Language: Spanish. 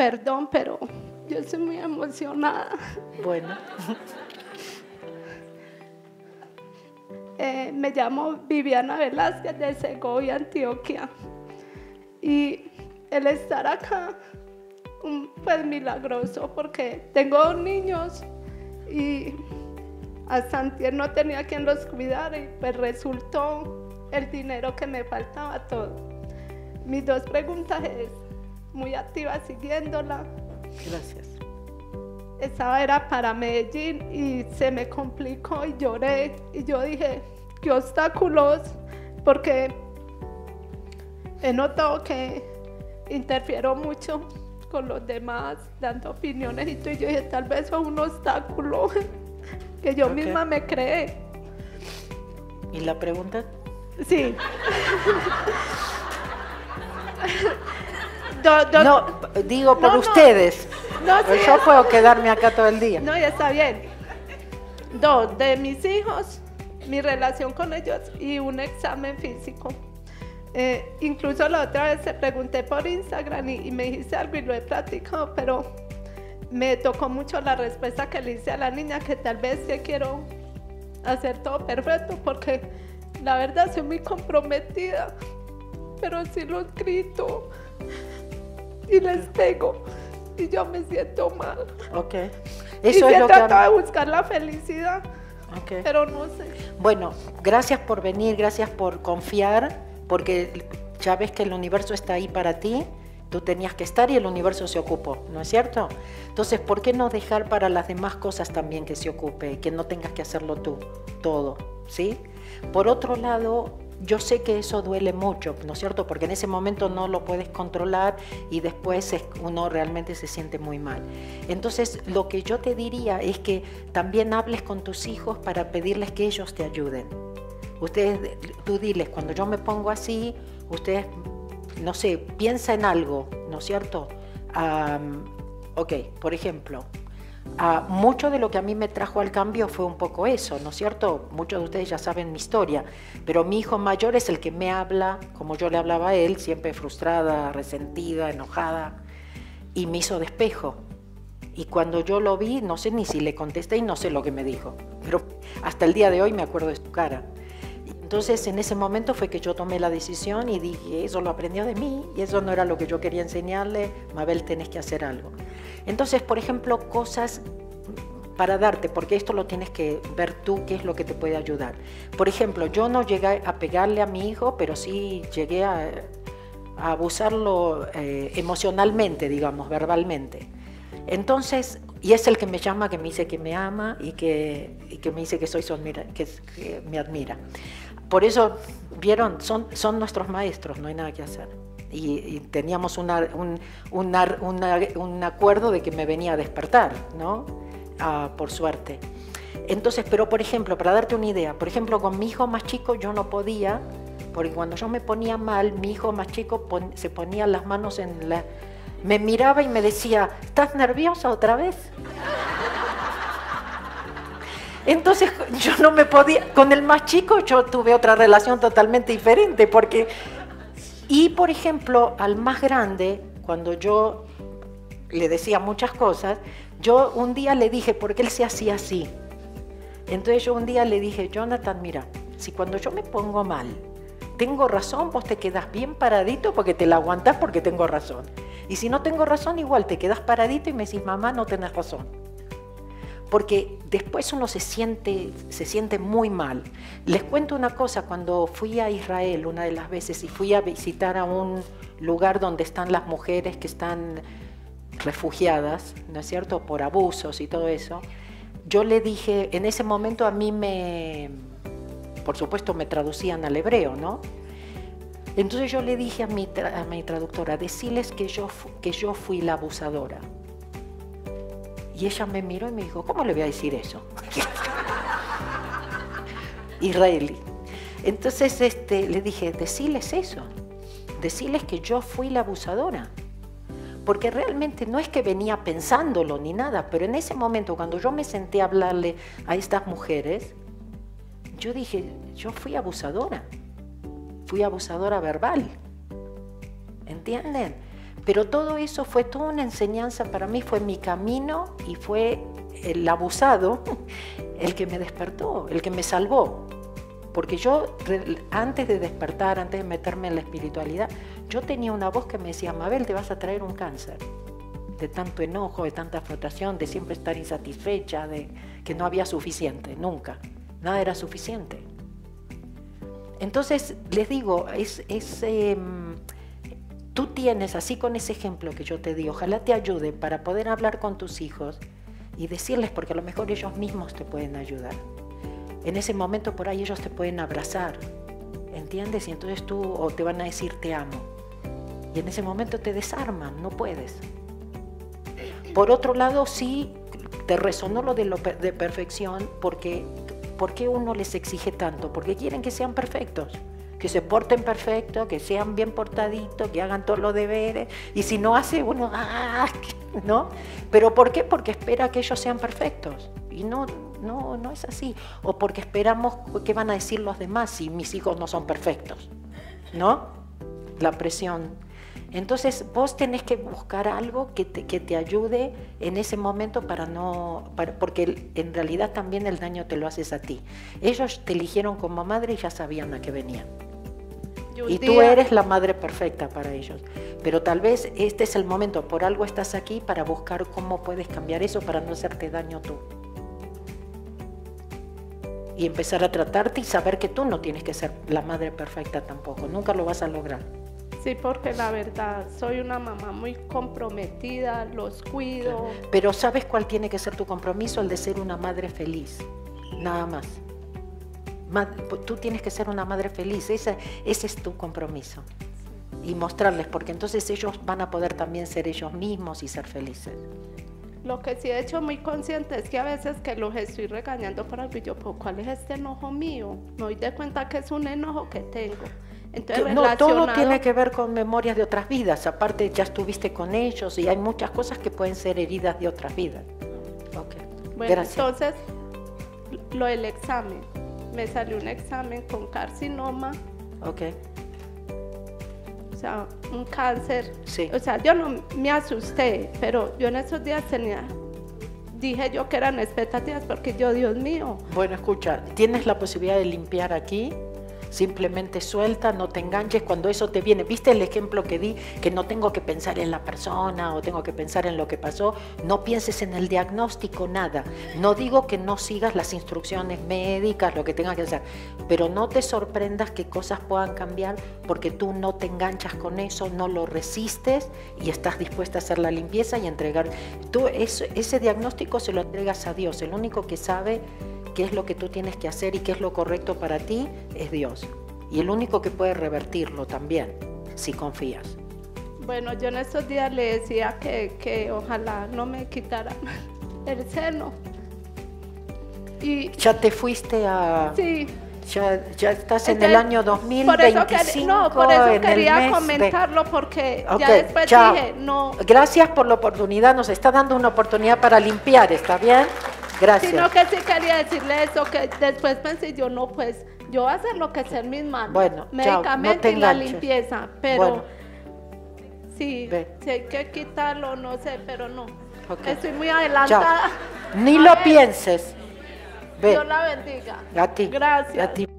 Perdón, pero yo estoy muy emocionada. Bueno. Me llamo Viviana Velázquez de Segovia, Antioquia. Y el estar acá, pues milagroso, porque tengo dos niños y hasta antier no tenía quien los cuidara y pues resultó el dinero que me faltaba todo. Mis dos preguntas es, muy activa siguiéndola. Gracias. Esa era para Medellín y se me complicó y lloré. Y yo dije, qué obstáculos, porque he notado que interfiero mucho con los demás, dando opiniones y todo. Y yo dije, tal vez fue un obstáculo que yo misma me creé. ¿Y la pregunta? Sí. No, digo por ustedes. No, sí, yo puedo quedarme acá todo el día. No, ya está bien. Dos, de mis hijos, mi relación con ellos y un examen físico. Incluso la otra vez te pregunté por Instagram y me dijiste algo y lo he platicado, pero me tocó mucho la respuesta que le hice a la niña, que tal vez sí quiero hacer todo perfecto, porque la verdad soy muy comprometida, pero sí lo escrito y les pego. Y yo me siento mal. Ok. Eso es lo que trataba de buscar la felicidad, okay, pero no sé. Bueno, gracias por venir, gracias por confiar, porque ya ves que el universo está ahí para ti, tú tenías que estar y el universo se ocupó, ¿no es cierto? Entonces, ¿por qué no dejar para las demás cosas también que se ocupe y que no tengas que hacerlo tú, todo, ¿sí? Por otro lado, yo sé que eso duele mucho, ¿no es cierto? Porque en ese momento no lo puedes controlar y después uno realmente se siente muy mal. Entonces, lo que yo te diría es que también hables con tus hijos para pedirles que ellos te ayuden. Ustedes, tú diles, cuando yo me pongo así, ustedes, no sé, piensa en algo, ¿no es cierto? Ok, por ejemplo, mucho de lo que a mí me trajo al cambio fue un poco eso, ¿no es cierto? Muchos de ustedes ya saben mi historia, pero mi hijo mayor es el que me habla, como yo le hablaba a él, siempre frustrada, resentida, enojada, y me hizo despejo. Y cuando yo lo vi, no sé ni si le contesté y no sé lo que me dijo, pero hasta el día de hoy me acuerdo de su cara. Entonces, en ese momento fue que yo tomé la decisión y dije, eso lo aprendió de mí y eso no era lo que yo quería enseñarle, Mabel, tenés que hacer algo. Entonces, por ejemplo, cosas para darte, porque esto lo tienes que ver tú, qué es lo que te puede ayudar. Por ejemplo, yo no llegué a pegarle a mi hijo, pero sí llegué a abusarlo emocionalmente, digamos, verbalmente. Entonces, y es el que me llama, que me dice que me ama y que me dice que soy que me admira. Por eso, vieron, son nuestros maestros, no hay nada que hacer. Y teníamos un acuerdo de que me venía a despertar, ¿no? Por suerte. Entonces, pero por ejemplo, para darte una idea, por ejemplo, con mi hijo más chico yo no podía, porque cuando yo me ponía mal, mi hijo más chico se ponía las manos en la... Me miraba y me decía, ¿estás nerviosa otra vez? Entonces yo no me podía, con el más chico yo tuve otra relación totalmente diferente, porque... Y por ejemplo, al más grande, cuando yo le decía muchas cosas, yo un día le dije, porque él se hacía así. Entonces yo un día le dije, Jonathan, mira, si cuando yo me pongo mal, tengo razón, vos te quedás bien paradito porque te la aguantás porque tengo razón. Y si no tengo razón, igual te quedás paradito y me decís, mamá, no tenés razón. Porque después uno se siente muy mal. Les cuento una cosa, cuando fui a Israel una de las veces y fui a visitar a un lugar donde están las mujeres que están refugiadas, ¿no es cierto?, por abusos y todo eso, yo le dije, en ese momento a mí por supuesto me traducían al hebreo, ¿no? Entonces yo le dije a mi traductora, deciles que yo fui la abusadora. Y ella me miró y me dijo, ¿cómo le voy a decir eso? Israelí. Entonces le dije, deciles eso, deciles que yo fui la abusadora. Porque realmente no es que venía pensándolo ni nada, pero en ese momento cuando yo me senté a hablarle a estas mujeres, yo dije, yo fui abusadora. Fui abusadora verbal, ¿entienden? Pero todo eso fue toda una enseñanza para mí, fue mi camino y fue el abusado el que me despertó, el que me salvó. Porque yo, antes de despertar, antes de meterme en la espiritualidad, yo tenía una voz que me decía, Mabel, te vas a traer un cáncer. De tanto enojo, de tanta frustración, de siempre estar insatisfecha, de que no había suficiente, nunca. Nada era suficiente. Entonces, les digo, tú tienes, así con ese ejemplo que yo te di, ojalá te ayude para poder hablar con tus hijos y decirles, porque a lo mejor ellos mismos te pueden ayudar. En ese momento por ahí ellos te pueden abrazar, ¿entiendes? Y entonces tú, o te van a decir te amo. Y en ese momento te desarman, no puedes. Por otro lado, sí te resonó lo de perfección, porque ¿por qué uno les exige tanto? Porque quieren que sean perfectos, que se porten perfecto, que sean bien portaditos, que hagan todos los deberes, y si no hace uno, ¡ah! ¿No? ¿Pero por qué? Porque espera que ellos sean perfectos, y no es así. O porque esperamos qué van a decir los demás si mis hijos no son perfectos, ¿no? La presión. Entonces vos tenés que buscar algo que te ayude en ese momento porque en realidad también el daño te lo haces a ti. Ellos te eligieron como madre y ya sabían a qué venían. Y tú eres la madre perfecta para ellos. Pero tal vez este es el momento, por algo estás aquí, para buscar cómo puedes cambiar eso para no hacerte daño tú. Y empezar a tratarte y saber que tú no tienes que ser la madre perfecta tampoco, nunca lo vas a lograr. Sí, porque la verdad, soy una mamá muy comprometida, los cuido. Pero ¿sabes cuál tiene que ser tu compromiso? El de ser una madre feliz, nada más. Tú tienes que ser una madre feliz, ese es tu compromiso. Sí. Y mostrarles, porque entonces ellos van a poder también ser ellos mismos y ser felices. Lo que sí he hecho muy consciente es que a veces que los estoy regañando por algo y yo, ¿cuál es este enojo mío? Me doy de cuenta que es un enojo que tengo. Entonces, no, todo tiene que ver con memorias de otras vidas, aparte ya estuviste con ellos y hay muchas cosas que pueden ser heridas de otras vidas. Okay. Bueno, gracias. Entonces, lo del examen, me salió un examen con carcinoma. Ok. O sea, un cáncer. Sí. O sea, yo no me asusté, pero yo en esos días dije yo que eran expectativas porque yo, Dios mío. Bueno, escucha, tienes la posibilidad de limpiar aquí. Simplemente suelta, no te enganches cuando eso te viene. ¿Viste el ejemplo que di? Que no tengo que pensar en la persona o tengo que pensar en lo que pasó. No pienses en el diagnóstico, nada. No digo que no sigas las instrucciones médicas, lo que tengas que hacer. Pero no te sorprendas que cosas puedan cambiar porque tú no te enganchas con eso, no lo resistes y estás dispuesta a hacer la limpieza y entregar. Tú ese diagnóstico se lo entregas a Dios, el único que sabe qué es lo que tú tienes que hacer y qué es lo correcto para ti, es Dios. Y el único que puede revertirlo también, si confías. Bueno, yo en estos días le decía que ojalá no me quitaran el seno. Y ya te fuiste a... Sí. Ya estás entonces, en el año 2025. Por eso quería comentarlo porque okay, ya después chao. Dije no. Gracias por la oportunidad, nos está dando una oportunidad para limpiar, ¿está bien? Gracias. Sino que sí quería decirle eso, que después pensé yo, no, pues yo voy a hacer lo que sea en mis manos, bueno, medicamento y la limpieza, pero bueno, sí, si hay que quitarlo, no sé, pero no, okay, estoy muy adelantada. Chao. Ni lo pienses. Ve. Dios la bendiga. A ti. Gracias. A ti.